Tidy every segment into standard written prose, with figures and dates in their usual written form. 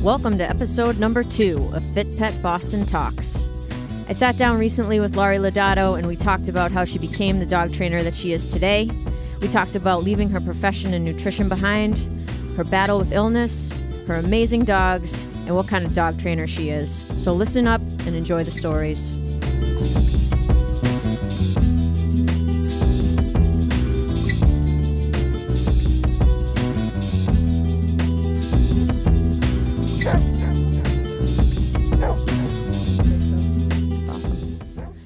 Welcome to episode number 2 of FitPet Boston Talks. I sat down recently with Lori Lodato and we talked about how she became the dog trainer that she is today. We talked about leaving her profession and nutrition behind, her battle with illness, her amazing dogs, and what kind of dog trainer she is. So listen up and enjoy the stories.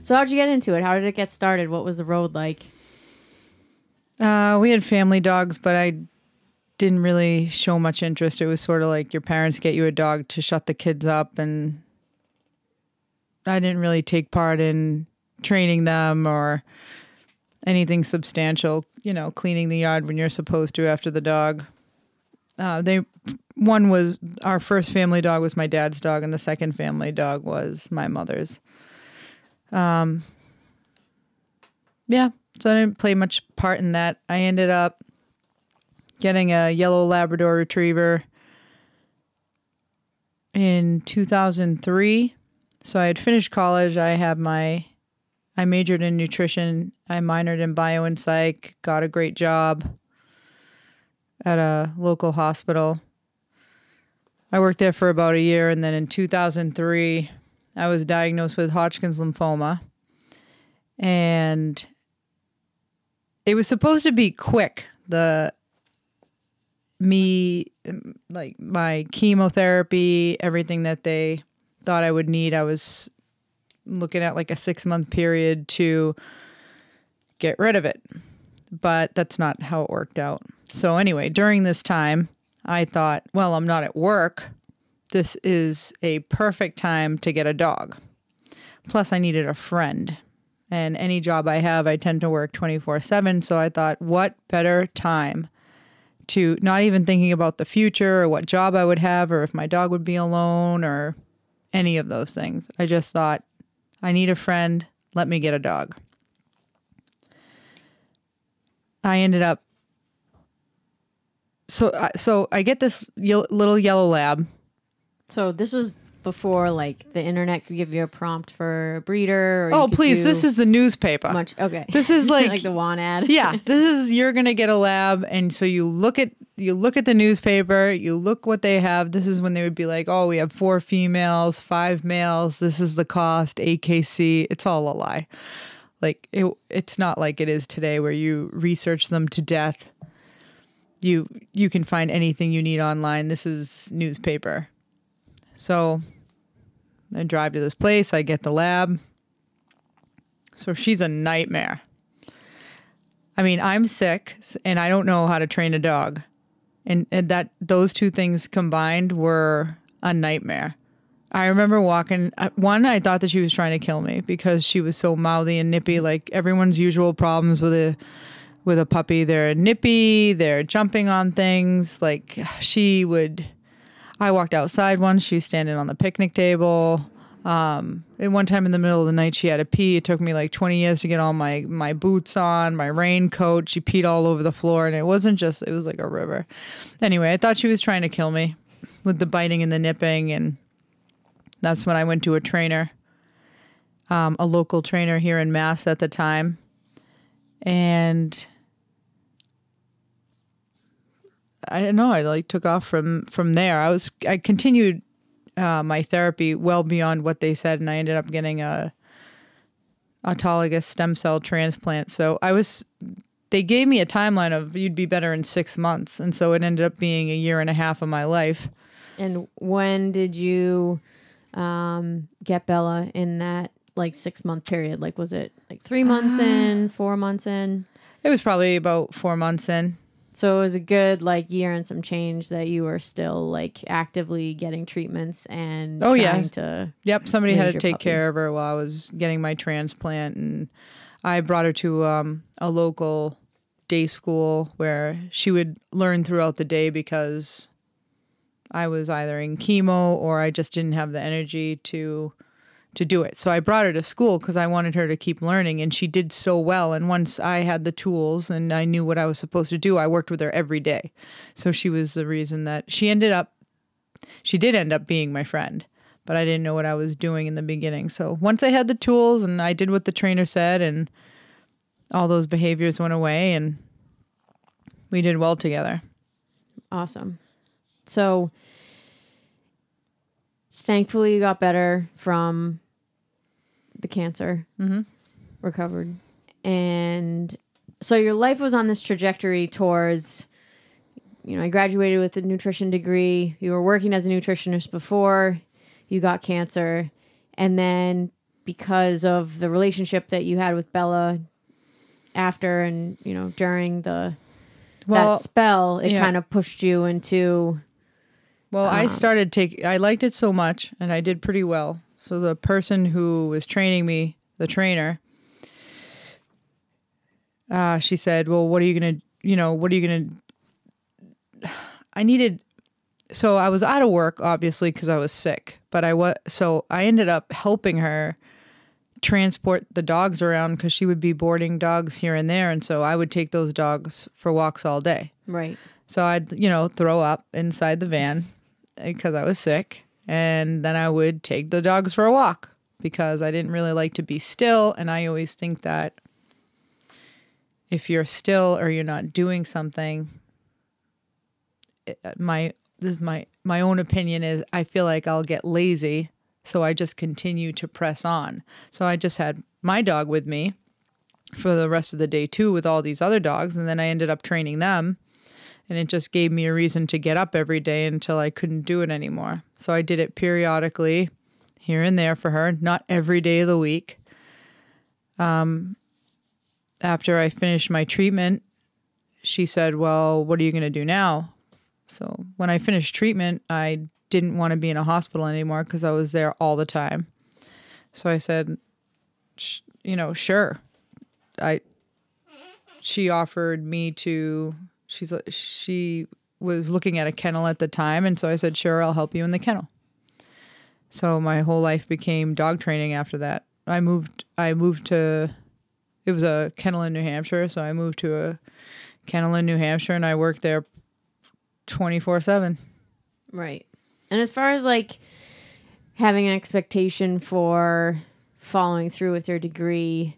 So how'd you get into it? How did it get started? What was the road like? We had family dogs, but I didn't really show much interest. It was sort of like your parents get you a dog to shut the kids up, and I didn't really take part in training them or anything substantial, you know, cleaning the yard when you're supposed to after the dog. One was, our first family dog was my dad's dog, and the second family dog was my mother's. Yeah, so I didn't play much part in that. I ended up getting a yellow Labrador retriever in 2003. So I had finished college. I majored in nutrition. I minored in bio and psych, got a great job at a local hospital. I worked there for about a year. And then in 2003, I was diagnosed with Hodgkin's lymphoma, and it was supposed to be quick. My chemotherapy, everything that they thought I would need, I was looking at like a 6-month period to get rid of it, but that's not how it worked out. So anyway, during this time, I thought, well, I'm not at work. This is a perfect time to get a dog. Plus, I needed a friend. And any job I have, I tend to work 24/7. So I thought, what better time to, not even thinking about the future or what job I would have or if my dog would be alone or any of those things. I just thought, I need a friend. Let me get a dog. I ended up... So I get this little yellow lab. So this was before, like, the internet could give you a prompt for a breeder. Or this is the newspaper. Okay. This is like... like the want ad. Yeah. This is, you're going to get a lab. And so you look at the newspaper, you look what they have. This is when they would be like, oh, we have 4 females, 5 males. This is the cost, AKC. It's all a lie. Like, it's not like it is today where you research them to death. You can find anything you need online. This is newspaper. So I drive to this place. I get the lab. So she's a nightmare. I mean, I'm sick and I don't know how to train a dog. And that, those two things combined were a nightmare. I remember walking. One, I thought that she was trying to kill me because she was so mouthy and nippy, like everyone's usual problems with a puppy. They're nippy. They're jumping on things. Like she would... I walked outside once. She was standing on the picnic table. And one time in the middle of the night, she had to pee. It took me like 20 years to get all my boots on, my raincoat. She peed all over the floor, and it wasn't just, it was like a river. Anyway, I thought she was trying to kill me with the biting and the nipping, and that's when I went to a trainer, a local trainer here in Mass at the time, and... I don't know. I like took off from there. I continued my therapy well beyond what they said, and I ended up getting a autologous stem cell transplant. So they gave me a timeline of you'd be better in 6 months, and so it ended up being a year and a half of my life. And when did you get Bella in that like 6-month period? Like, was it like 3 months in, 4 months in? It was probably about 4 months in. So it was a good like year and some change that you were still like actively getting treatments and somebody had to take care of her while I was getting my transplant, and I brought her to a local day school where she would learn throughout the day because I was either in chemo or I just didn't have the energy to to do it. So I brought her to school because I wanted her to keep learning, and she did so well. And once I had the tools and I knew what I was supposed to do, I worked with her every day. So she was the reason that she did end up being my friend, but I didn't know what I was doing in the beginning. So once I had the tools and I did what the trainer said, and all those behaviors went away, and we did well together. Awesome. So thankfully you got better from the cancer, recovered. And so your life was on this trajectory towards, you know, I graduated with a nutrition degree. You were working as a nutritionist before you got cancer. And then because of the relationship that you had with Bella after and, you know, during the that spell, it kind of pushed you into... Well, I liked it so much, and I did pretty well. So the person who was training me, the trainer, she said, well, so I was out of work, obviously, because I was sick, but so I ended up helping her transport the dogs around, because she would be boarding dogs here and there. And so I would take those dogs for walks all day. Right. So I'd, you know, throw up inside the van because I was sick. And then I would take the dogs for a walk because I didn't really like to be still. And I always think that if you're still or you're not doing something, my own opinion is I feel like I'll get lazy. So I just continue to press on. So I just had my dog with me for the rest of the day too, with all these other dogs. And then I ended up training them, and it just gave me a reason to get up every day until I couldn't do it anymore. So I did it periodically here and there for her, not every day of the week. After I finished my treatment, she said, well, what are you going to do now? So when I finished treatment, I didn't want to be in a hospital anymore because I was there all the time. So I said, sure. She offered me to, she was looking at a kennel at the time. And so I said, sure, I'll help you in the kennel. So my whole life became dog training after that. It was a kennel in New Hampshire. So I moved to a kennel in New Hampshire, and I worked there 24/7. Right. And as far as like having an expectation for following through with your degree,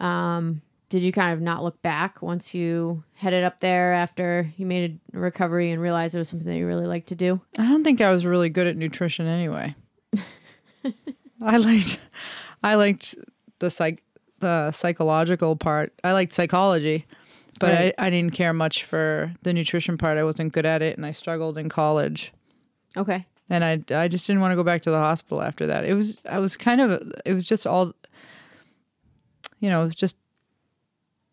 did you kind of not look back once you headed up there after you made a recovery and realized it was something that you really liked to do? I don't think I was really good at nutrition anyway. I liked the psychological part. I liked psychology, but right. I didn't care much for the nutrition part. I wasn't good at it, and I struggled in college. Okay. And I just didn't want to go back to the hospital after that. It was just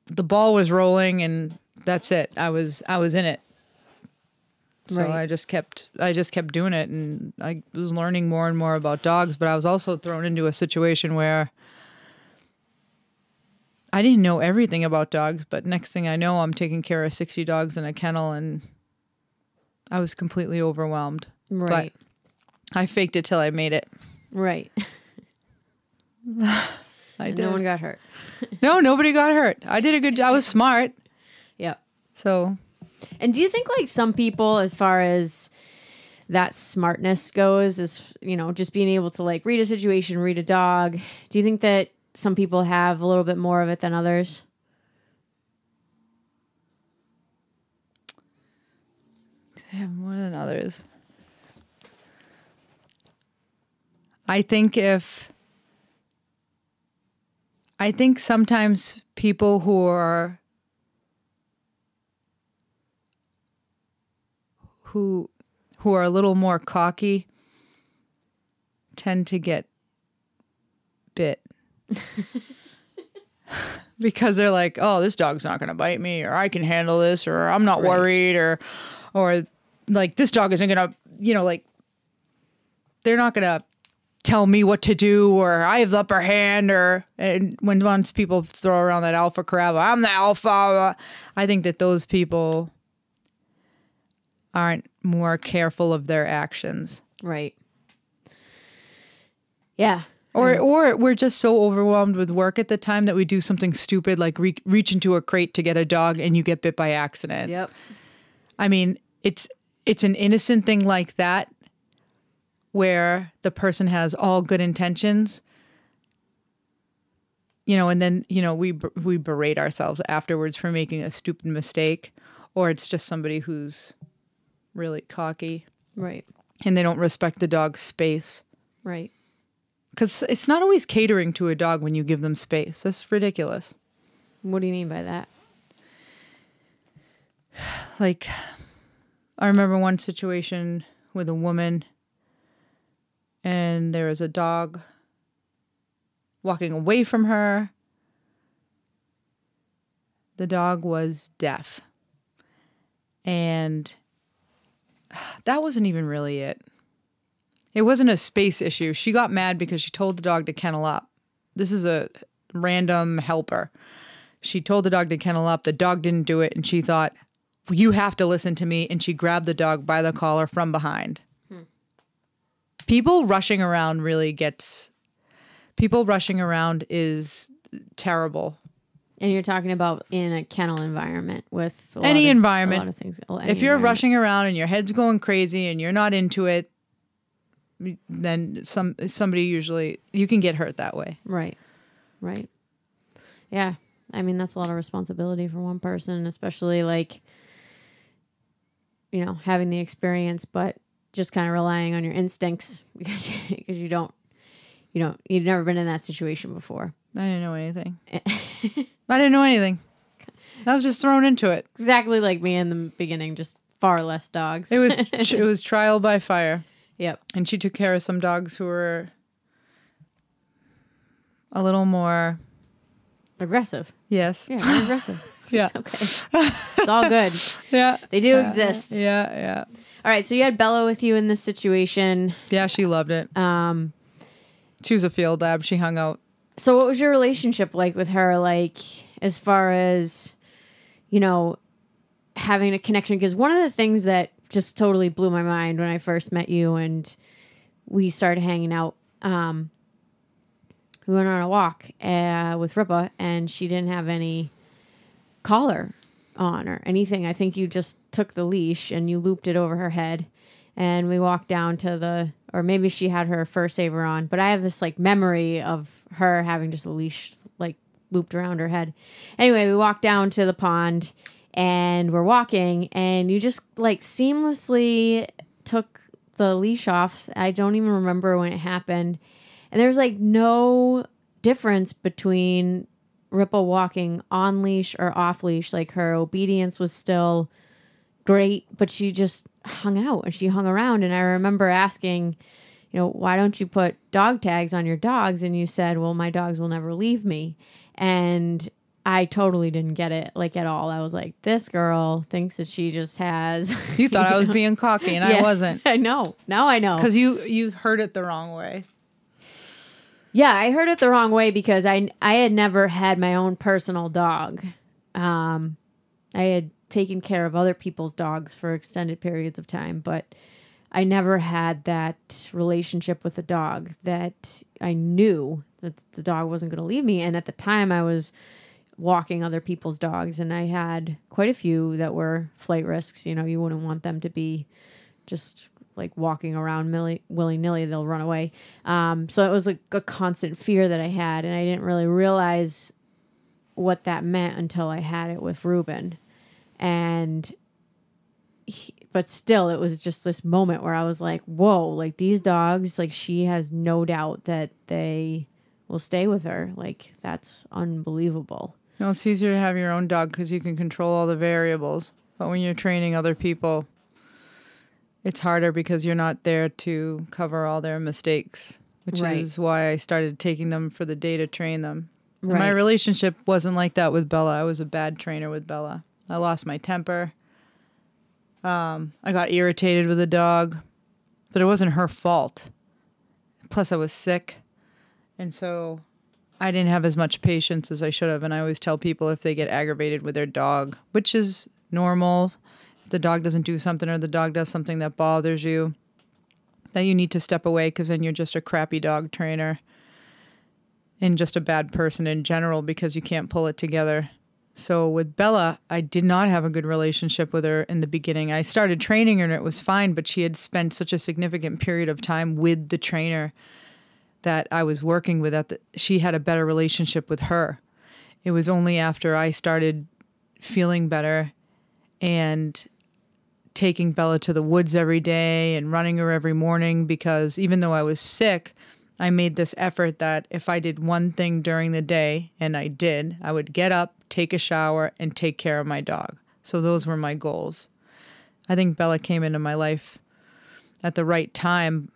the ball was rolling, and that's it. I was in it. So right. I just kept doing it, and I was learning more and more about dogs, but I was also thrown into a situation where I didn't know everything about dogs, but next thing I know, I'm taking care of 60 dogs in a kennel, and I was completely overwhelmed. Right. But I faked it till I made it. Right. I did. No one got hurt. No, nobody got hurt. I did a good job. I was smart. Yeah. So. And do you think like some people, as far as that smartness goes, is, you know, just being able to like read a situation, read a dog, do you think that some people have a little bit more of it than others? They have more than others. I think sometimes people who are a little more cocky tend to get bit because they're like, oh, this dog's not going to bite me, or I can handle this, or I'm not worried, or like this dog isn't going to, you know, like they're not going to tell me what to do, or I have the upper hand, and once people throw around that alpha crap, I'm the alpha. I think that those people aren't more careful of their actions. Right. Yeah. Or we're just so overwhelmed with work at the time that we do something stupid like reach into a crate to get a dog and you get bit by accident. Yep. I mean, it's an innocent thing like that where the person has all good intentions, you know, and then, you know, we berate ourselves afterwards for making a stupid mistake, or it's just somebody who's really cocky. Right. And they don't respect the dog's space. Right. Because it's not always catering to a dog when you give them space. That's ridiculous. What do you mean by that? Like, I remember one situation with a woman, and there was a dog walking away from her. The dog was deaf. And that wasn't even really it. It wasn't a space issue. She got mad because she told the dog to kennel up. This is a random helper. She told the dog to kennel up. The dog didn't do it, and she thought, well, you have to listen to me, and she grabbed the dog by the collar from behind. Hmm. People rushing around really gets... People rushing around is terrible. And you're talking about in a kennel environment with... Any environment. A lot of things. If you're rushing around and your head's going crazy and you're not into it, then somebody usually, you can get hurt that way. Right. Right. Yeah. I mean, that's a lot of responsibility for one person, especially like, you know, having the experience, but just kind of relying on your instincts because you've never been in that situation before. I didn't know anything. I didn't know anything. I was just thrown into it. Exactly like me in the beginning, just far less dogs. It was trial by fire. Yep. And she took care of some dogs who were a little more... Aggressive. Yes. Yeah, they're aggressive. Yeah. It's okay. It's all good. Yeah. They do exist. Yeah, yeah. All right, so you had Bella with you in this situation. Yeah, she loved it. She was a field lab. She hung out. So what was your relationship like with her, like, as far as, you know, having a connection? Because one of the things that just totally blew my mind when I first met you and we started hanging out. We went on a walk with Ripa, and she didn't have any collar on or anything. I think you just took the leash and you looped it over her head, and we walked down to the, or maybe she had her fur saver on, but I have this like memory of her having just a leash like looped around her head. Anyway, we walked down to the pond and we're walking, and you just like seamlessly took the leash off. I don't even remember when it happened. And there's like no difference between Ripa walking on leash or off leash. Like her obedience was still great, but she just hung out and she hung around. And I remember asking, you know, why don't you put dog tags on your dogs? And you said, well, my dogs will never leave me. And I totally didn't get it, like, at all. I was like, this girl thinks that she just has... You thought I was being cocky, and I wasn't. I know. Now I know. Because you heard it the wrong way. Yeah, I heard it the wrong way because I had never had my own personal dog. I had taken care of other people's dogs for extended periods of time, but I never had that relationship with a dog that I knew that the dog wasn't going to leave me. And at the time, I was... walking other people's dogs, and I had quite a few that were flight risks. You know, you wouldn't want them to be just like walking around willy-nilly, they'll run away. So it was like a constant fear that I had, and I didn't really realize what that meant until I had it with Reuben. And but still, it was just this moment where I was like, whoa, like these dogs, like she has no doubt that they will stay with her. Like, that's unbelievable. No, it's easier to have your own dog because you can control all the variables. But when you're training other people, it's harder because you're not there to cover all their mistakes, which is why I started taking them for the day to train them. Right. My relationship wasn't like that with Bella. I was a bad trainer with Bella. I lost my temper. I got irritated with the dog, but it wasn't her fault. Plus, I was sick. And so I didn't have as much patience as I should have. And I always tell people if they get aggravated with their dog, which is normal, if the dog doesn't do something or the dog does something that bothers you, that you need to step away because then you're just a crappy dog trainer. and just a bad person in general because you can't pull it together. So with Bella, I did not have a good relationship with her in the beginning. I started training her and it was fine, but she had spent such a significant period of time with the trainer that I was working with that she had a better relationship with her. It was only after I started feeling better and taking Bella to the woods every day and running her every morning, because even though I was sick, I made this effort that if I did one thing during the day, and I did, I would get up, take a shower, and take care of my dog. So those were my goals. I think Bella came into my life at the right time,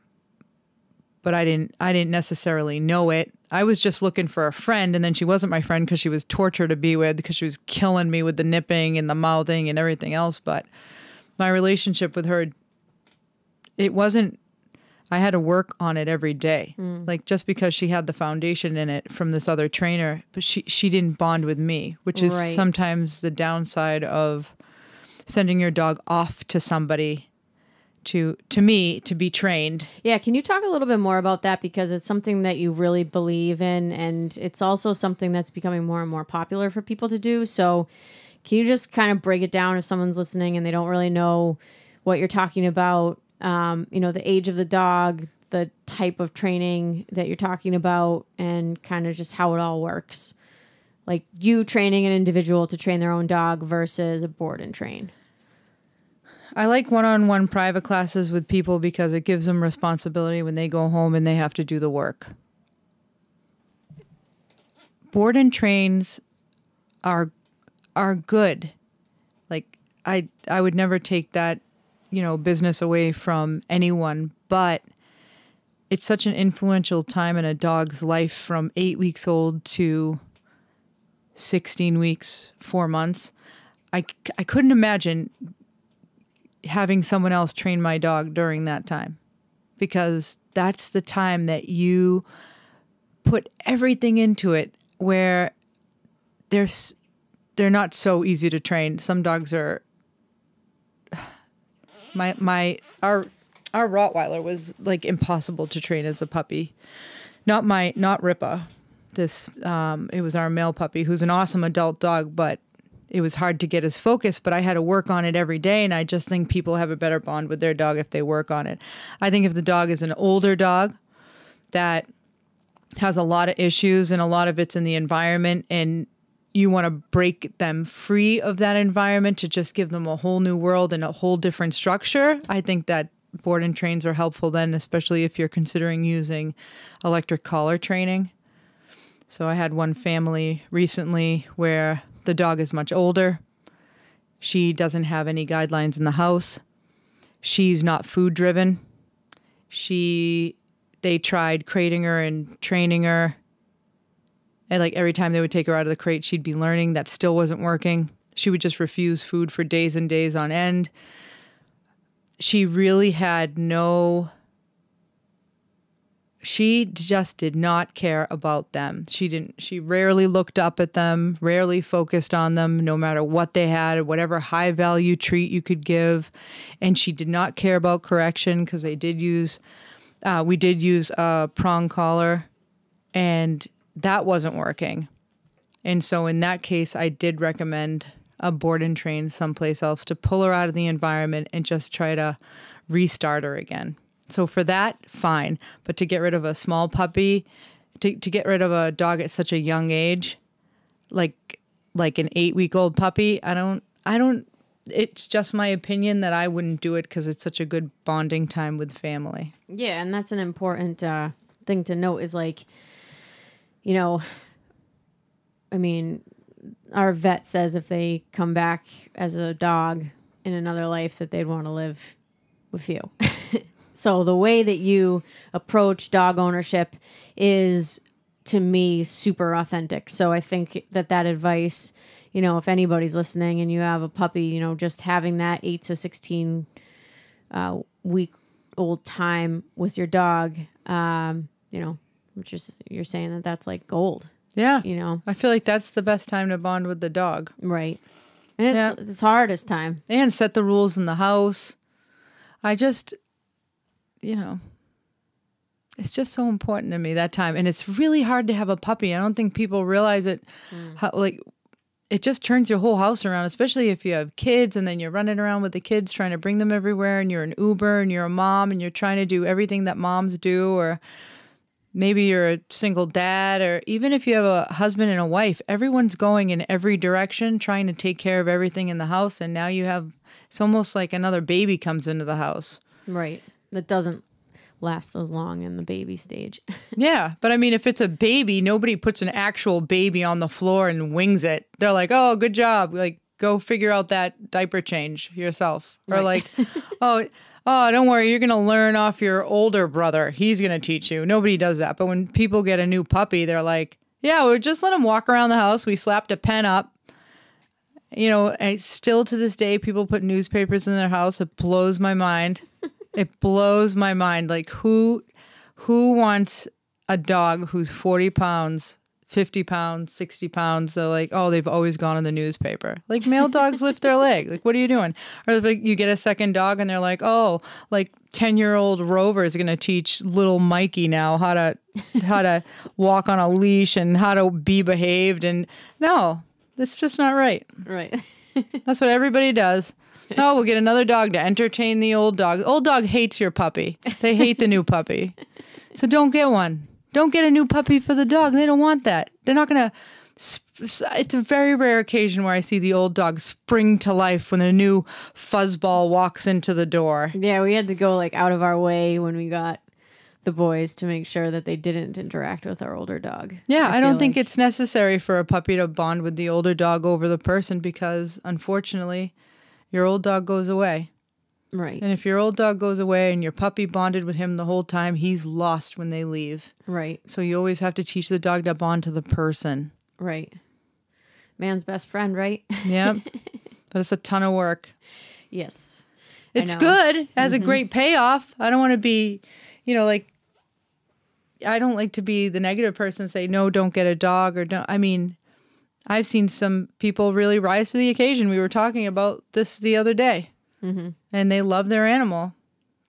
but I didn't necessarily know it. I was just looking for a friend, and then she wasn't my friend because she was torture to be with, because she was killing me with the nipping and the mouthing and everything else. But my relationship with her, it wasn't, I had to work on it every day. Like, just because she had the foundation in it from this other trainer, but she didn't bond with me, which is sometimes the downside of sending your dog off to somebody to me to be trained. Yeah, can you talk a little bit more about that, because it's something that you really believe in, and it's also something that's becoming more and more popular for people to do. So can you just kind of break it down if someone's listening and they don't really know what you're talking about? You know, the age of the dog, the type of training that you're talking about, and kind of just how it all works. Like you training an individual to train their own dog versus a board and train. I like one-on-one private classes with people because it gives them responsibility when they go home and they have to do the work. Board and trains are good. Like I would never take that, you know, business away from anyone, but it's such an influential time in a dog's life from 8 weeks old to 16 weeks, 4 months. I couldn't imagine having someone else train my dog during that time, because that's the time that you put everything into it, where they're not so easy to train. Some dogs are, our Rottweiler was like impossible to train as a puppy. Not Ripa. This, it was our male puppy, who's an awesome adult dog, but it was hard to get his focus, but I had to work on it every day. And I just think people have a better bond with their dog if they work on it. I think if the dog is an older dog that has a lot of issues, and a lot of it's in the environment, and you want to break them free of that environment to just give them a whole new world and a whole different structure, I think that board and trains are helpful then, especially if you're considering using electric collar training. So I had one family recently where the dog is much older. She doesn't have any guidelines in the house. She's not food driven. They tried crating her and training her. And like every time they would take her out of the crate, she'd be learning. That still wasn't working. She would just refuse food for days and days on end. She really had no, she just did not care about them. She rarely looked up at them, rarely focused on them, no matter what they had or whatever high value treat you could give. And she did not care about correction, because we did use a prong collar, and that wasn't working. And so in that case, I did recommend a board and train someplace else to pull her out of the environment and just try to restart her again. So for that, fine. But to get rid of a small puppy, to get rid of a dog at such a young age, like an 8-week-old puppy, I don't, it's just my opinion that I wouldn't do it, because it's such a good bonding time with family. Yeah, and that's an important thing to note, is like, you know, I mean, our vet says if they come back as a dog in another life that they'd want to live with you. So the way that you approach dog ownership is, to me, super authentic. So I think that that advice, you know, if anybody's listening and you have a puppy, you know, just having that 8 to 16 week old time with your dog, you know, which is, you're saying that that's like gold. Yeah. You know, I feel like that's the best time to bond with the dog. Right. And it's the hardest time. And set the rules in the house. I just, you know, it's just so important to me, that time. And it's really hard to have a puppy. I don't think people realize it. How, like, it just turns your whole house around, especially if you have kids and then you're running around with the kids trying to bring them everywhere, and you're an Uber and you're a mom and you're trying to do everything that moms do, or maybe you're a single dad, or even if you have a husband and a wife, everyone's going in every direction trying to take care of everything in the house. And now you have, it's almost like another baby comes into the house. Right. That doesn't last as long in the baby stage. Yeah. But I mean, if it's a baby, nobody puts an actual baby on the floor and wings it. They're like, oh, good job. Like, go figure out that diaper change yourself. Right. Or like, oh, don't worry, you're going to learn off your older brother. He's going to teach you. Nobody does that. But when people get a new puppy, they're like, yeah, we just let him walk around the house. We slapped a pen up. You know, and still to this day, people put newspapers in their house. It blows my mind. It blows my mind. Like, who wants a dog who's 40 pounds, 50 pounds, 60 pounds? They're like, oh, they've always gone in the newspaper. Like, male dogs lift their leg. Like, what are you doing? Or like, you get a second dog and they're like, oh, like 10-year-old Rover is going to teach little Mikey now how to walk on a leash and how to be behaved. And no, that's just not right. Right. That's what everybody does. Oh, we'll get another dog to entertain the old dog. Old dog hates your puppy. They hate the new puppy. So don't get one. Don't get a new puppy for the dog. They don't want that. They're not going to... It's a very rare occasion where I see the old dog spring to life when the new fuzzball walks into the door. Yeah, we had to go like out of our way when we got the boys to make sure that they didn't interact with our older dog. Yeah, I don't think it's necessary for a puppy to bond with the older dog over the person, because unfortunately... your old dog goes away. Right. And if your old dog goes away and your puppy bonded with him the whole time, he's lost when they leave. Right. So you always have to teach the dog to bond to the person. Right. Man's best friend, right? Yep. But it's a ton of work. Yes. It's good. It has a great payoff. I don't want to be, you know, like, I don't like to be the negative person and say, no, don't get a dog, or don't. I mean... I've seen some people really rise to the occasion. We were talking about this the other day, and they love their animal.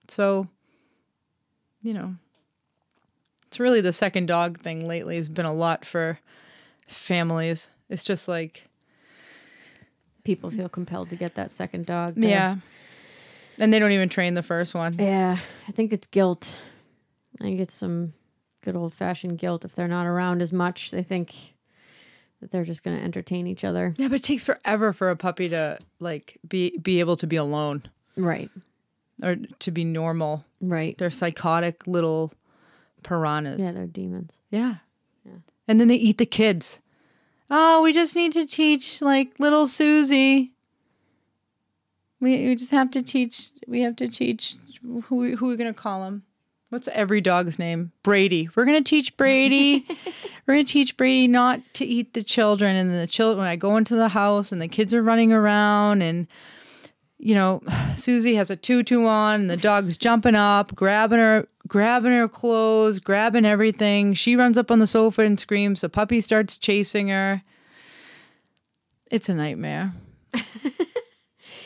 So, you know, it's really the second dog thing lately has been a lot for families. It's just like... people feel compelled to get that second dog. Yeah. And they don't even train the first one. Yeah. I think it's guilt. I think it's some good old-fashioned guilt. If they're not around as much, they think... that they're just going to entertain each other. Yeah, but it takes forever for a puppy to, like, be able to be alone. Right. Or to be normal. Right. They're psychotic little piranhas. Yeah, they're demons. Yeah. Yeah. And then they eat the kids. Oh, we just need to teach, like, little Susie. We just have to teach, who we're going to call him. What's every dog's name? Brady. We're going to teach Brady. We're going to teach Brady not to eat the children. And the children, when I go into the house and the kids are running around and, you know, Susie has a tutu on and the dog's jumping up, grabbing her clothes, grabbing everything. She runs up on the sofa and screams. The puppy starts chasing her. It's a nightmare.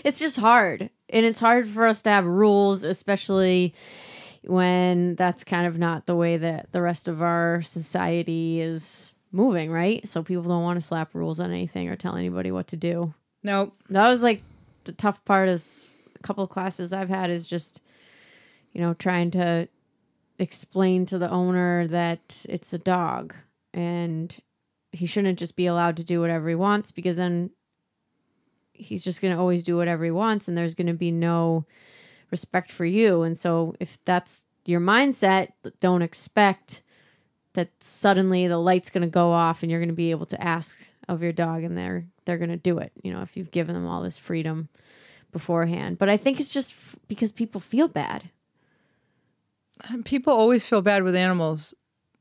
It's just hard. And it's hard for us to have rules, especially... when that's kind of not the way that the rest of our society is moving, right? So people don't want to slap rules on anything or tell anybody what to do. Nope. That was like the tough part is a couple of classes I've had is just, you know, trying to explain to the owner that it's a dog and he shouldn't just be allowed to do whatever he wants, because then he's just going to always do whatever he wants and there's going to be no... respect for you. And so if that's your mindset, don't expect that suddenly the light's going to go off and you're going to be able to ask of your dog and they're going to do it, you know, if you've given them all this freedom beforehand. But I think it's just because people feel bad. People always feel bad with animals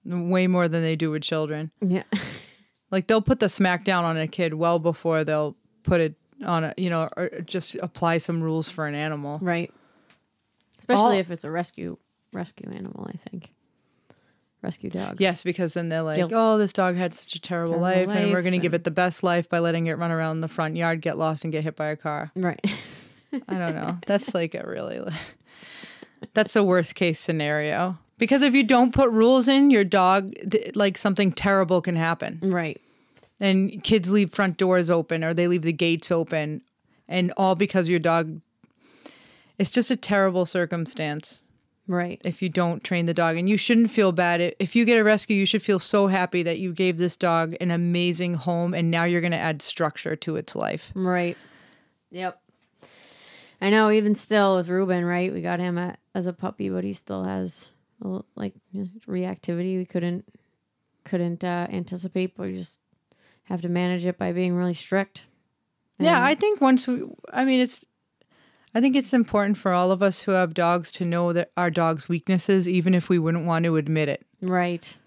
way more than they do with children. Yeah. Like, they'll put the smack down on a kid well before they'll put it on a, you know, or just apply some rules for an animal. Right. Especially if it's a rescue animal, I think. Rescue dog. Yes, because then they're like, guilt. Oh, this dog had such a terrible life and we're going to give it the best life by letting it run around the front yard, get lost, and get hit by a car. Right. I don't know. That's like a really... that's the worst case scenario. Because if you don't put rules in, your dog, like something terrible can happen. Right. And kids leave front doors open or they leave the gates open, and all because your dog, it's just a terrible circumstance. Right. If you don't train the dog, and you shouldn't feel bad. If you get a rescue, you should feel so happy that you gave this dog an amazing home and now you're going to add structure to its life. Right. Yep. I know, even still with Reuben, right? We got him as a puppy, but he still has like reactivity. We couldn't anticipate, but we just have to manage it by being really strict. And yeah, I think I think it's important for all of us who have dogs to know that our dog's weaknesses, even if we wouldn't want to admit it. Right.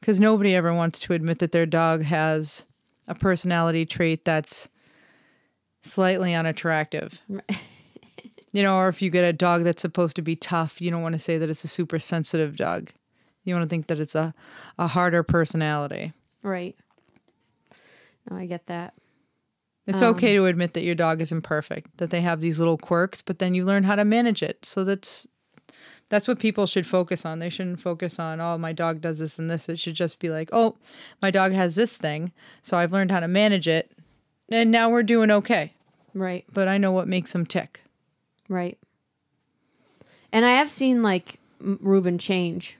Because nobody ever wants to admit that their dog has a personality trait that's slightly unattractive. Right. You know, or if you get a dog that's supposed to be tough, you don't want to say that it's a super sensitive dog. You want to think that it's a harder personality. Right. No, I get that. It's okay to admit that your dog is imperfect, that they have these little quirks, but then you learn how to manage it. So that's what people should focus on. They shouldn't focus on, oh, my dog does this and this. It should just be like, oh, my dog has this thing, so I've learned how to manage it, and now we're doing okay. Right. But I know what makes them tick. Right. And I have seen, like, Reuben change.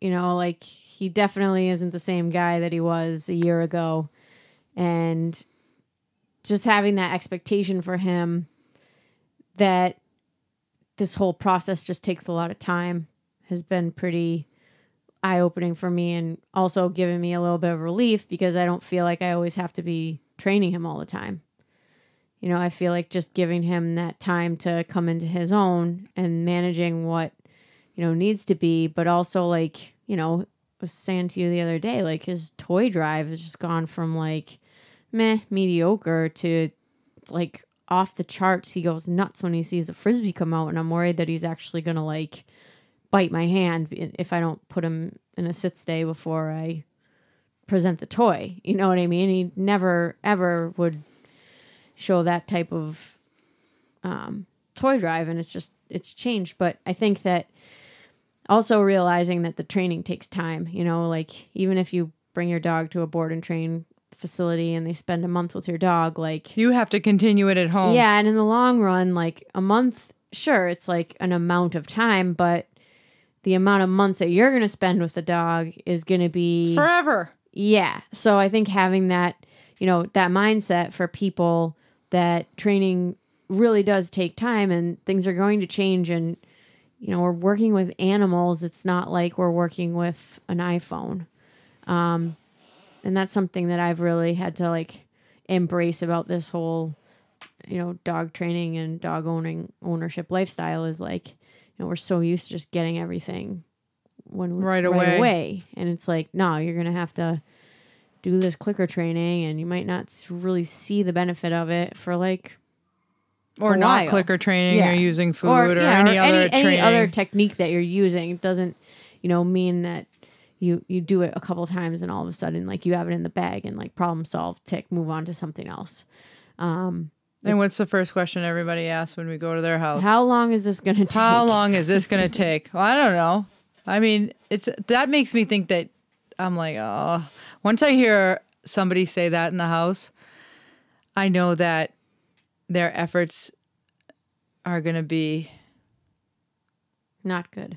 You know, like, he definitely isn't the same guy that he was a year ago. And just having that expectation for him that this whole process just takes a lot of time has been pretty eye-opening for me, and also giving me a little bit of relief because I don't feel like I always have to be training him all the time. You know, I feel like just giving him that time to come into his own and managing what, you know, needs to be, but also, like, you know, I was saying to you the other day, like, his toy drive has just gone from, like, mediocre to, like, off the charts. He goes nuts when he sees a Frisbee come out, and I'm worried that he's actually going to, like, bite my hand if I don't put him in a sit stay before I present the toy. You know what I mean? He never, ever would show that type of toy drive, and it's changed. But I think that also realizing that the training takes time, you know, like, even if you bring your dog to a board and train facility and they spend a month with your dog, like, you have to continue it at home. Yeah. And in the long run, like, a month, sure, it's like an amount of time, but the amount of months that you're going to spend with the dog is going to be forever. Yeah. So I think having that, you know, that mindset for people that training really does take time and things are going to change, and, you know, we're working with animals. It's not like we're working with an iPhone. And that's something that I've really had to, like, embrace about this whole, you know, dog training and dog ownership lifestyle is, like, you know, we're so used to just getting everything right away. And it's like, no, you're going to have to do this clicker training, and you might not really see the benefit of it for, like, or not while. Clicker training, yeah. Or using food, or any other technique that you're using. It doesn't, you know, mean that you do it a couple times and all of a sudden, like, you have it in the bag and, like, problem solved, tick, move on to something else. And what's the first question everybody asks when we go to their house? How long is this going to take? How long is this going to take? Well, I don't know. I mean, that makes me think that I'm like, oh, once I hear somebody say that in the house, I know that their efforts are going to be not good.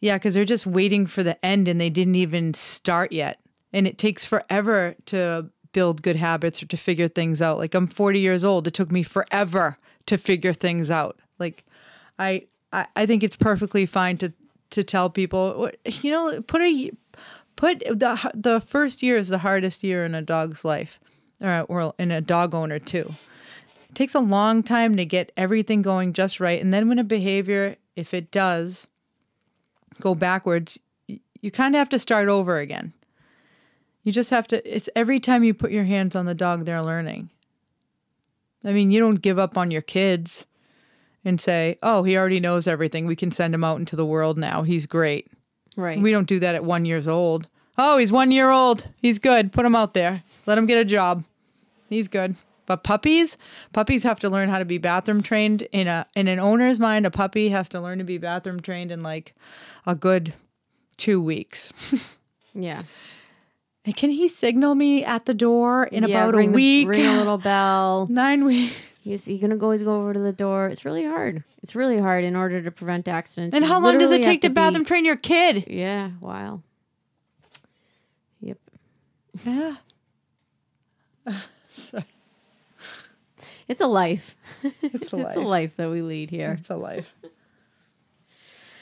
Yeah, because they're just waiting for the end and they didn't even start yet. And it takes forever to build good habits or to figure things out. Like, I'm 40 years old. It took me forever to figure things out. Like, I think it's perfectly fine to tell people, you know, the first year is the hardest year in a dog's life, or in a dog owner too. It takes a long time to get everything going just right. And then when a behavior, if it does go backwards, you kind of have to start over again. You just have to, it's every time you put your hands on the dog, they're learning. I mean, you don't give up on your kids and say, oh, he already knows everything, we can send him out into the world now, he's great. Right. We don't do that at 1 year old. Oh, he's 1 year old. He's good. Put him out there. Let him get a job. He's good. But puppies have to learn how to be bathroom trained. In an owner's mind, a puppy has to learn to be bathroom trained in like a good 2 weeks. Yeah. And can he signal me at the door in about a week? Ring a little bell. 9 weeks. You're going to always go over to the door. It's really hard. It's really hard in order to prevent accidents. And how long does it take to bathroom train your kid? Yeah, a while. Yep. Yeah. Sorry. It's a life. It's a life. It's a life that we lead here. It's a life.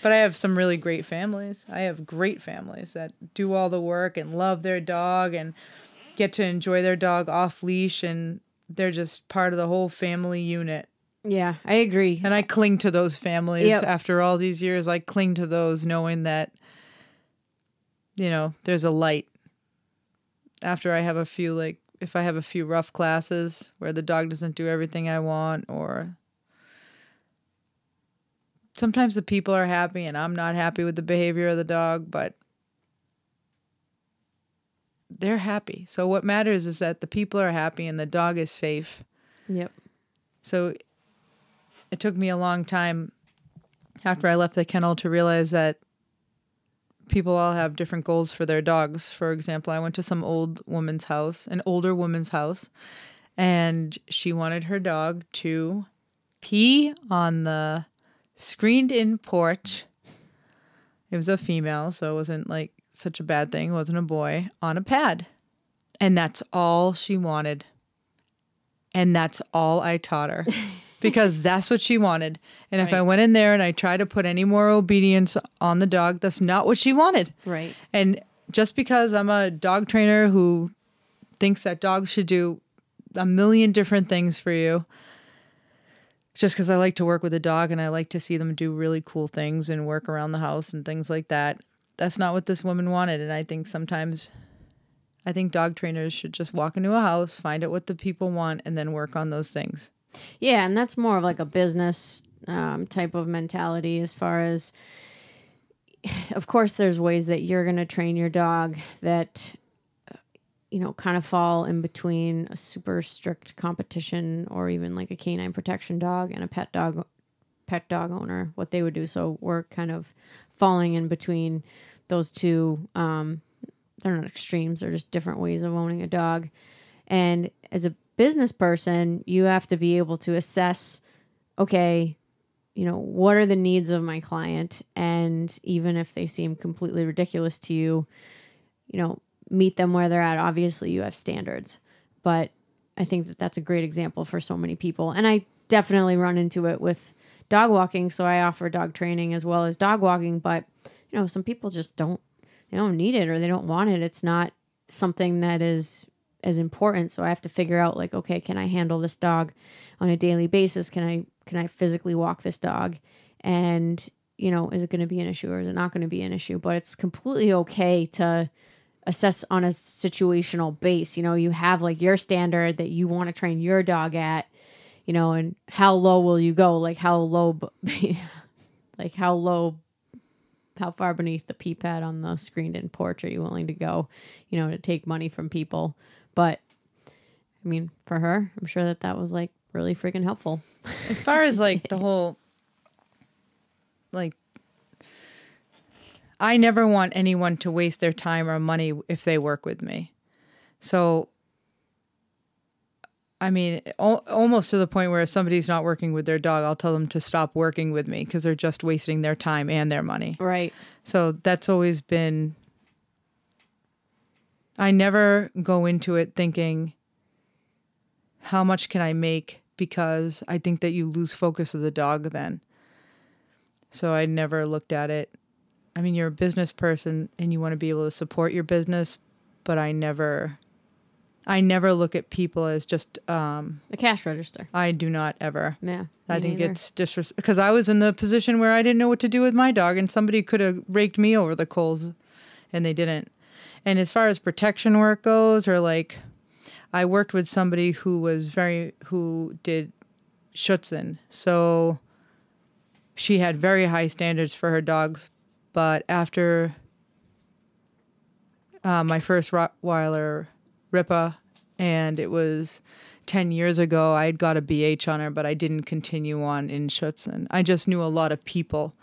But I have some really great families. I have great families that do all the work and love their dog and get to enjoy their dog off leash, and they're just part of the whole family unit. Yeah, I agree. And I cling to those families. Yep. After all these years, I cling to those knowing that, you know, there's a light. After I have a few, like, if I have a few rough classes where the dog doesn't do everything I want, or sometimes the people are happy and I'm not happy with the behavior of the dog, but they're happy. So what matters is that the people are happy and the dog is safe. Yep. So it took me a long time after I left the kennel to realize that people all have different goals for their dogs. For example, I went to some old woman's house, an older woman's house, and she wanted her dog to pee on the screened-in porch. It was a female, so it wasn't like such a bad thing. It wasn't a boy. On a pad. And that's all she wanted. And that's all I taught her. Because that's what she wanted. And right. If I went in there and I tried to put any more obedience on the dog, that's not what she wanted. Right. And just because I'm a dog trainer who thinks that dogs should do a million different things for you, just because I like to work with a dog and I like to see them do really cool things and work around the house and things like that, that's not what this woman wanted. And I think sometimes, I think dog trainers should just walk into a house, find out what the people want, and then work on those things. Yeah, and that's more of like a business type of mentality as far as, of course, there's ways that you're going to train your dog that, you know, kind of fall in between a super strict competition or even like a canine protection dog and a pet dog owner, what they would do. So we're kind of falling in between those two. They're not extremes. They're just different ways of owning a dog. And as a business person, you have to be able to assess, okay, you know, what are the needs of my client? And even if they seem completely ridiculous to you, you know, meet them where they're at. Obviously, you have standards, but I think that that's a great example for so many people. And I definitely run into it with dog walking. So I offer dog training as well as dog walking, but you know, some people just they don't need it or they don't want it. It's not something that is as important. So I have to figure out like, okay, can I handle this dog on a daily basis? Can I physically walk this dog? And, you know, is it going to be an issue or is it not going to be an issue? But it's completely okay to assess on a situational base. You know, you have like your standard that you want to train your dog at, you know, and how low will you go? Like how far beneath the pee pad on the screened in porch are you willing to go, you know, to take money from people? But, I mean, for her, I'm sure that that was, like, really freaking helpful. As far as, like, the whole, like, I never want anyone to waste their time or money if they work with me. So, I mean, almost to the point where if somebody's not working with their dog, I'll tell them to stop working with me because they're just wasting their time and their money. Right. So that's always been... I never go into it thinking, how much can I make? Because I think that you lose focus of the dog then. So I never looked at it. I mean, you're a business person and you want to be able to support your business, but I never look at people as just... a cash register. I do not ever. Yeah, I think neither. It's disrespectful. Because I was in the position where I didn't know what to do with my dog and somebody could have raked me over the coals and they didn't. And as far as protection work goes, or like, I worked with somebody who did Schutzhund. So she had very high standards for her dogs. But after my first Rottweiler, Ripa, and it was 10 years ago. I had got a BH on her, but I didn't continue on in Schutzhund. I just knew a lot of people.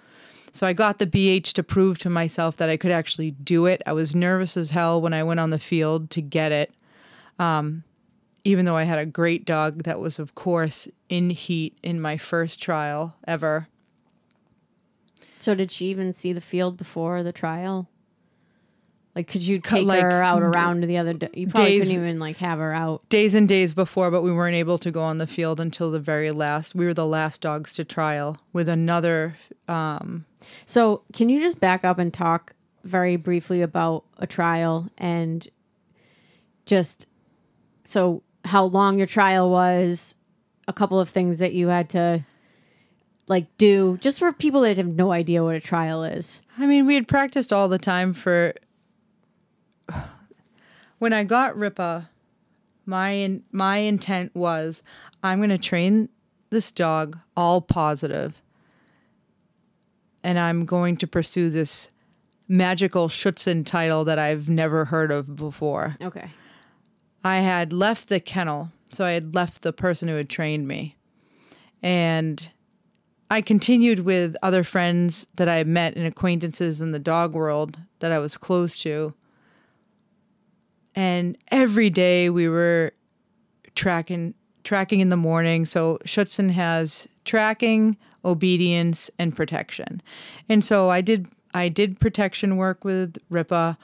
So I got the BH to prove to myself that I could actually do it. I was nervous as hell when I went on the field to get it, even though I had a great dog that was, of course, in heat in my first trial ever. So did she even see the field before the trial? Like, could you take her out around the other day? You probably couldn't even, like, have her out. Days and days before, but we weren't able to go on the field until the very last. We were the last dogs to trial with another. So can you just back up and talk very briefly about a trial and just so how long your trial was, a couple of things that you had to, like, do, just for people that have no idea what a trial is? I mean, we had practiced all the time for... When I got Ripa, my intent was, I'm going to train this dog all positive, and I'm going to pursue this magical Schutzhund title that I've never heard of before. Okay. I had left the kennel, so I had left the person who had trained me, and I continued with other friends that I had met and acquaintances in the dog world that I was close to. And every day we were tracking in the morning. So Schutzhund has tracking, obedience, and protection. And so I did protection work with Ripa.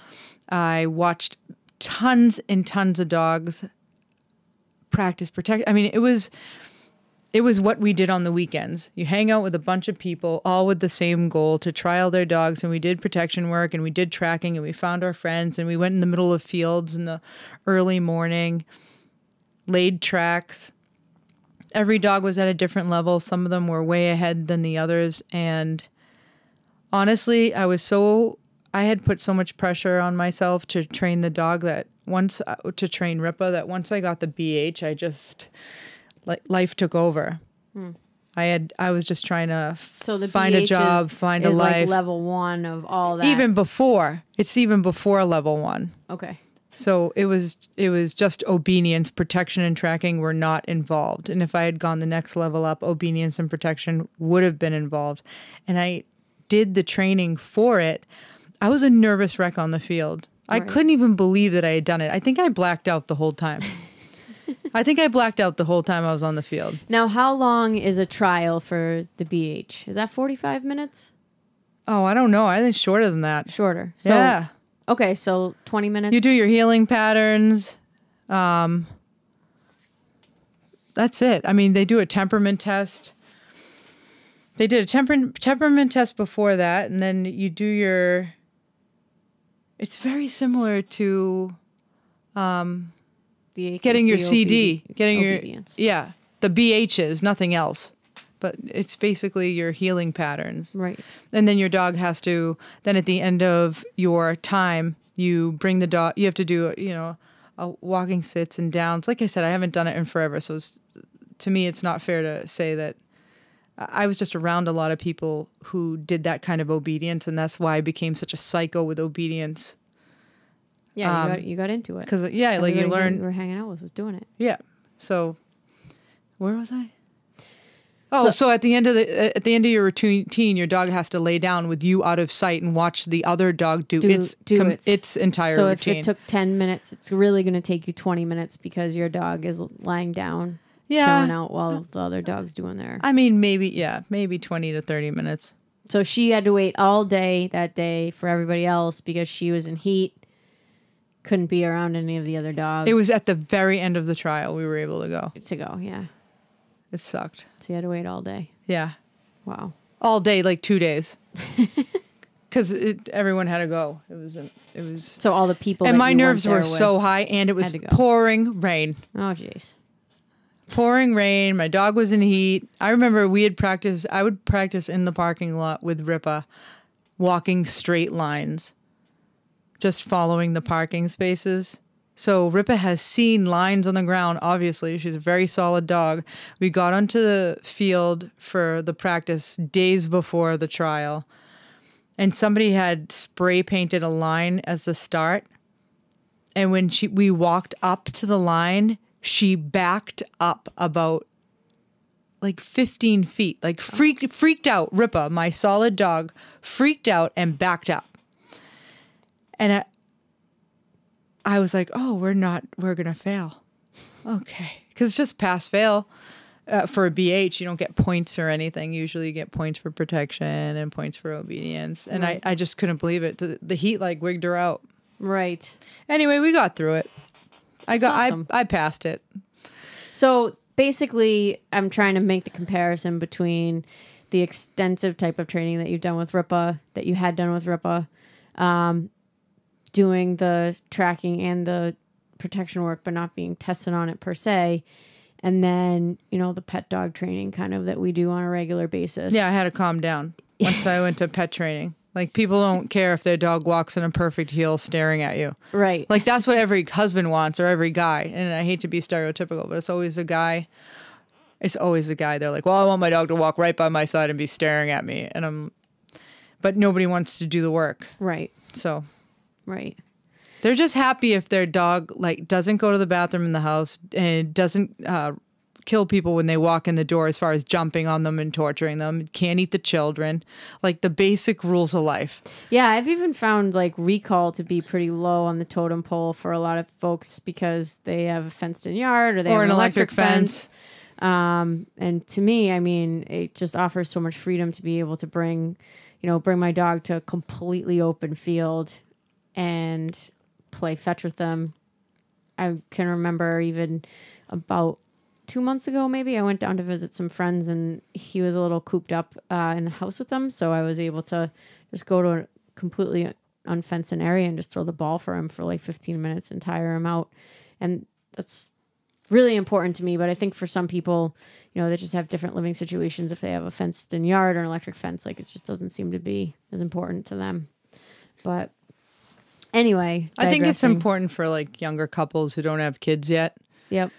I watched tons and tons of dogs practice protection. I mean, it was what we did on the weekends. You hang out with a bunch of people, all with the same goal, to trial their dogs. And we did protection work, and we did tracking, and we found our friends, and we went in the middle of fields in the early morning, laid tracks. Every dog was at a different level. Some of them were way ahead than the others. And honestly, I had put so much pressure on myself to train the dog that to train Ripa, that once I got the BH, I just... like life took over. Hmm. I was just trying to find a job, find a life. Like level one of all that. It's even before level one. Okay. So it was just obedience, protection, and tracking were not involved. And if I had gone the next level up, obedience and protection would have been involved. And I did the training for it. I was a nervous wreck on the field. Right. I couldn't even believe that I had done it. I think I blacked out the whole time. I think I blacked out the whole time I was on the field. Now, how long is a trial for the BH? Is that 45 minutes? Oh, I don't know. I think shorter than that. Shorter. So, yeah. Okay, so 20 minutes. You do your healing patterns. That's it. I mean, they do a temperament test. They did a temperament test before that, and then you do your... It's very similar to... Getting your CD, getting obedience. Your, yeah, the BHs, nothing else. But it's basically your healing patterns. Right. And then your dog has to, then at the end of your time, you bring the dog, you have to do, you know, a walking sits and downs. Like I said, I haven't done it in forever. So to me, it's not fair to say that. I was just around a lot of people who did that kind of obedience. And that's why I became such a psycho with obedience. Yeah, you got into it. Because, yeah, everybody, like, you learned... we're hanging out with was doing it. Yeah. So, where was I? Oh, so at the end of your routine, your dog has to lay down with you out of sight and watch the other dog do its entire routine. So if it took 10 minutes, it's really going to take you 20 minutes because your dog is lying down, yeah, chilling out while the other dog's doing their... I mean, maybe 20 to 30 minutes. So she had to wait all day that day for everybody else because she was in heat. Couldn't be around any of the other dogs. It was at the very end of the trial we were able to go. Yeah. It sucked. So you had to wait all day. Yeah. Wow. All day, like 2 days. Because everyone had to go. It was. So all the people. And my nerves were so high, and it was pouring rain. Oh, jeez. Pouring rain. My dog was in heat. I remember we had practiced. I would practice in the parking lot with Ripa, walking straight lines. Just following the parking spaces. So Ripa has seen lines on the ground, obviously. She's a very solid dog. We got onto the field for the practice days before the trial. And somebody had spray painted a line as the start. And when we walked up to the line, she backed up about like 15 feet, like freaked out. Ripa, my solid dog, freaked out and backed up. And I was like, oh, we're going to fail. Okay. Because it's just pass fail. For a BH, you don't get points or anything. Usually you get points for protection and points for obedience. And right. I just couldn't believe it. The heat like wigged her out. Right. Anyway, we got through it. Awesome. I passed it. So basically, I'm trying to make the comparison between the extensive type of training that you've done with Ripa, that you had done with Ripa, doing the tracking and the protection work, but not being tested on it per se. And then, you know, the pet dog training kind of that we do on a regular basis. Yeah, I had to calm down once I went to pet training. Like, people don't care if their dog walks in a perfect heel staring at you. Right. Like, that's what every husband wants, or every guy. And I hate to be stereotypical, but it's always a guy. It's always a guy. They're like, well, I want my dog to walk right by my side and be staring at me. And but nobody wants to do the work. Right. So. Right. They're just happy if their dog like doesn't go to the bathroom in the house and doesn't kill people when they walk in the door, as far as jumping on them and torturing them, can't eat the children, like the basic rules of life. Yeah, I've even found like recall to be pretty low on the totem pole for a lot of folks because they have a fenced-in yard or they have an electric fence. And to me, I mean, it just offers so much freedom to be able to bring my dog to a completely open field and play fetch with them. I can remember even about 2 months ago, maybe I went down to visit some friends and he was a little cooped up in the house with them. So I was able to just go to a completely unfenced an area and just throw the ball for him for like 15 minutes and tire him out. And that's really important to me. But I think for some people, you know, they just have different living situations. If they have a fenced in yard or an electric fence, like it just doesn't seem to be as important to them. But anyway, digressing. I think it's important for like younger couples who don't have kids yet. Yep.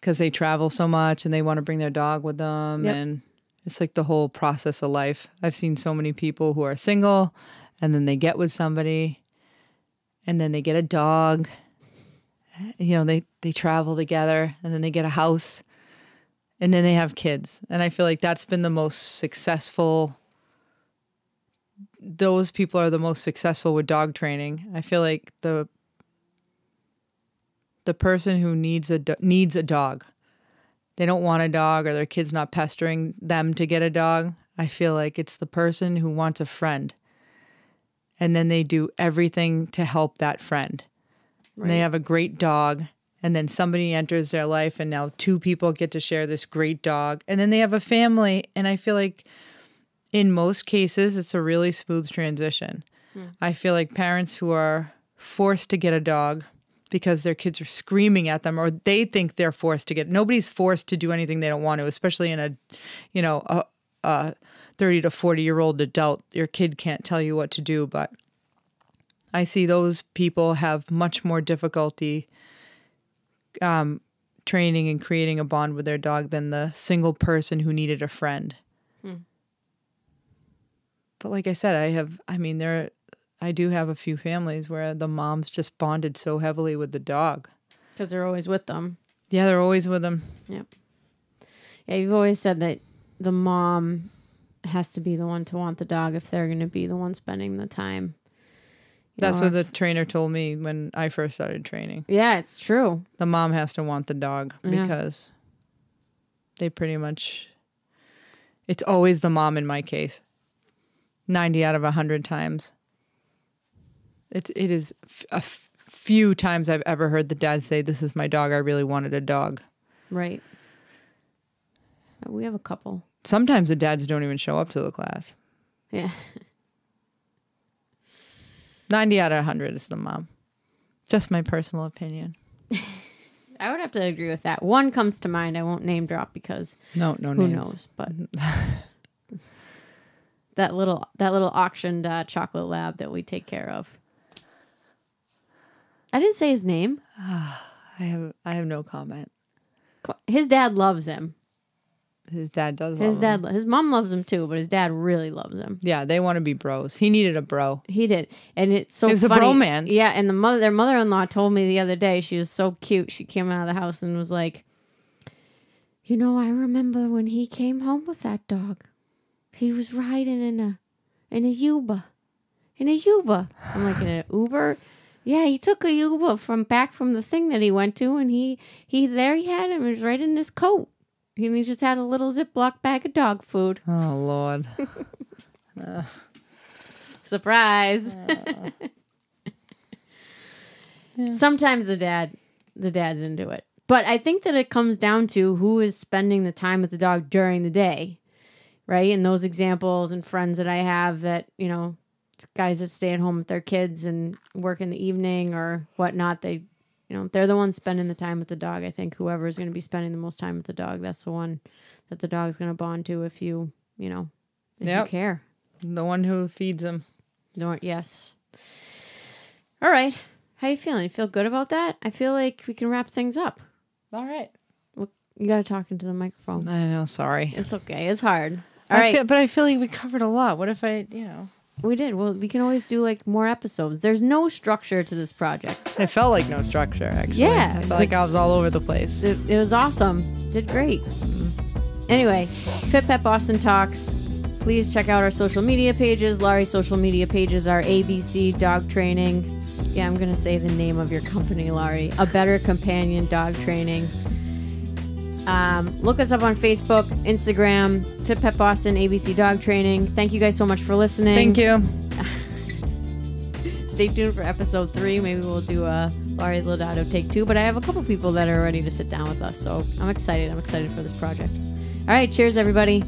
Because they travel so much and they want to bring their dog with them. Yep. And it's like the whole process of life. I've seen so many people who are single and then they get with somebody and then they get a dog. You know, they travel together and then they get a house and then they have kids. And I feel like that's been the most successful. Those people are the most successful with dog training. I feel like the person who needs a dog, they don't want a dog, or their kid's not pestering them to get a dog. I feel like it's the person who wants a friend, and then they do everything to help that friend. Right. And they have a great dog, and then somebody enters their life, and now two people get to share this great dog, and then they have a family. And I feel like in most cases, it's a really smooth transition. Mm. I feel like parents who are forced to get a dog because their kids are screaming at them, or they think they're forced to get. Nobody's forced to do anything they don't want to, especially in a 30 to 40-year-old adult. Your kid can't tell you what to do, but I see those people have much more difficulty training and creating a bond with their dog than the single person who needed a friend. Mm. But like I said, I do have a few families where the moms just bonded so heavily with the dog. Because they're always with them. Yeah, they're always with them. Yep. Yeah, you've always said that the mom has to be the one to want the dog if they're going to be the one spending the time. That's what the trainer told me when I first started training. Yeah, it's true. The mom has to want the dog because they pretty much... It's always the mom in my case. 90 out of 100 times. It is a few times I've ever heard the dad say, "This is my dog. I really wanted a dog." Right. We have a couple. Sometimes the dads don't even show up to the class. Yeah. 90 out of 100 is the mom. Just my personal opinion. I would have to agree with that. One comes to mind. I won't name drop because who knows, but... That little auctioned chocolate lab that we take care of. I didn't say his name. I have no comment. His dad loves him. His dad does love him. His mom loves him too, but his dad really loves him. Yeah, they want to be bros. He needed a bro. He did. And it's so funny. It was funny. A bromance. Yeah, and their mother-in-law told me the other day, she was so cute. She came out of the house and was like, you know, I remember when he came home with that dog. He was riding in a Uber. In a Uber. I'm like, in an Uber? Yeah, he took a Uber back from the thing that he went to, and he had him. He was right in his coat. And he just had a little Ziploc bag of dog food. Oh, Lord. Surprise. Yeah. Sometimes the dad's into it. But I think that it comes down to who is spending the time with the dog during the day, right? And those examples and friends that I have that, you know, guys that stay at home with their kids and work in the evening or whatnot, they... You know, they're the ones spending the time with the dog. I think whoever is going to be spending the most time with the dog, that's the one that the dog's going to bond to if you, you know, if you care. The one who feeds him. Yes. All right. How you feeling? You feel good about that? I feel like we can wrap things up. All right. Well, you got to talk into the microphone. I know. Sorry. It's okay. It's hard. All right. But I feel like we covered a lot. What if I, you know. We did. Well, we can always do, like, more episodes. There's no structure to this project. It felt like no structure, actually. Yeah. I felt like I was all over the place. It was awesome. Did great. Anyway, FitPet Boston Talks. Please check out our social media pages. Laurie's social media pages are ABC Dog Training. Yeah, I'm going to say the name of your company, Laurie. A Better Companion Dog Training. Look us up on Facebook, Instagram, FitPet Boston, ABC Dog Training. Thank you guys so much for listening. Thank you. Stay tuned for episode 3. Maybe we'll do a Lori Lodato take 2, but I have a couple people that are ready to sit down with us, so I'm excited. I'm excited for this project. All right, cheers, everybody.